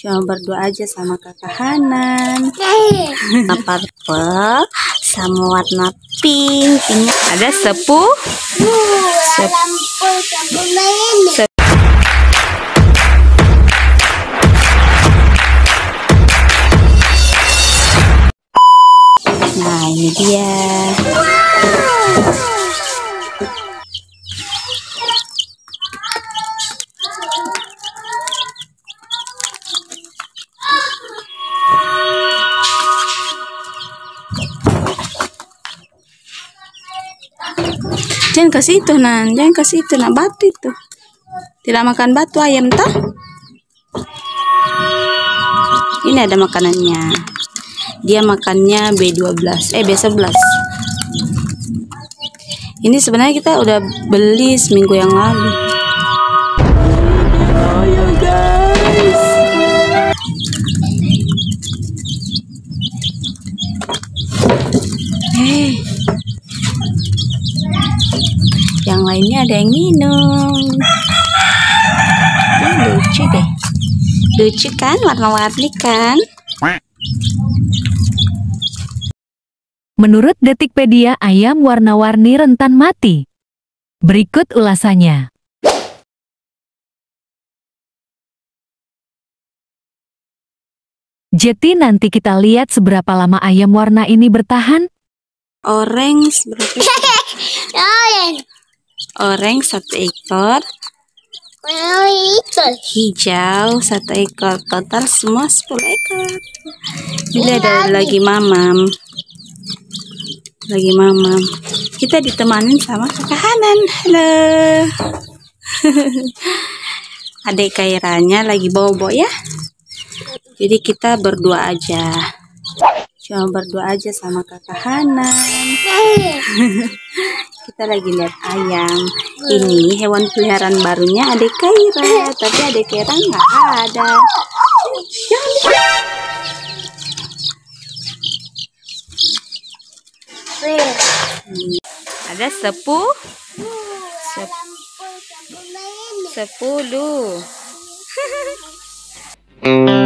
cuma berdua aja sama kakak Hanan. Warna purple sama warna pink. Pinknya ada 10. Nah, ini dia. Jangan ke situ, Nan. Jangan ke situ, nak batu itu. Tidak makan batu ayam toh? Ini ada makanannya. Dia makannya B11. Ini sebenarnya kita udah beli seminggu yang lalu. Oh ya guys. Hey. Yang lainnya ada yang minum. Ini lucu deh. Lucu kan, warna-warni kan. Menurut Detikpedia, ayam warna-warni rentan mati. Berikut ulasannya. Jeti, nanti kita lihat seberapa lama ayam warna ini bertahan. Orange berapa? Orange 1 ekor, hijau 1 ekor, total semua 10 ekor. Ini ada lagi mamam, kita ditemanin sama kakak Hanan. Halo. Adik Khayranya lagi bobo ya, jadi kita berdua aja, sama kakak Hanan. Kita lagi lihat ayam. Ini hewan peliharaan barunya adik Khayra, tapi adik Khayra nggak ada. Ada 10. 10.